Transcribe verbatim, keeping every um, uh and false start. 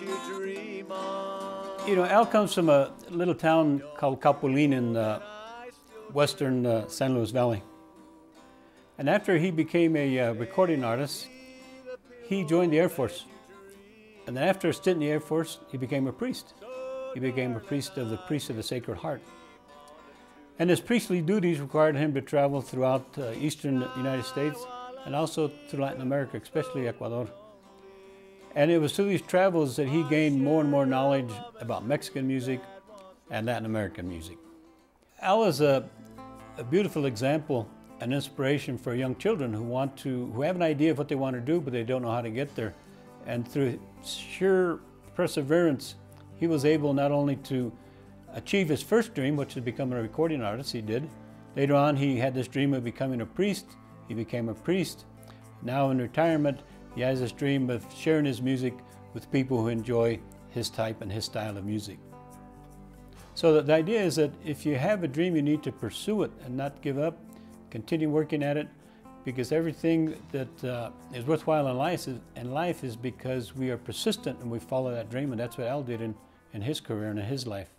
you dream on. You know, Al comes from a little town called Capulin in uh, western uh, San Luis Valley. And after he became a uh, recording artist, he joined the Air Force. And then after a stint in the Air Force, he became a priest. He became a priest of the Priests of the Sacred Heart. And his priestly duties required him to travel throughout uh, eastern United States and also through Latin America, especially Ecuador. And it was through these travels that he gained more and more knowledge about Mexican music and Latin American music. Al is a, a beautiful example, an inspiration for young children who want to, who have an idea of what they want to do, but they don't know how to get there. And through sheer perseverance, he was able not only to achieve his first dream, which is becoming a recording artist, he did. Later on, he had this dream of becoming a priest. He became a priest. Now in retirement, he has this dream of sharing his music with people who enjoy his type and his style of music. So the idea is that if you have a dream, you need to pursue it and not give up. Continue working at it, because everything that uh, is worthwhile in life is, in life is because we are persistent and we follow that dream, and that's what Al did in, in his career and in his life.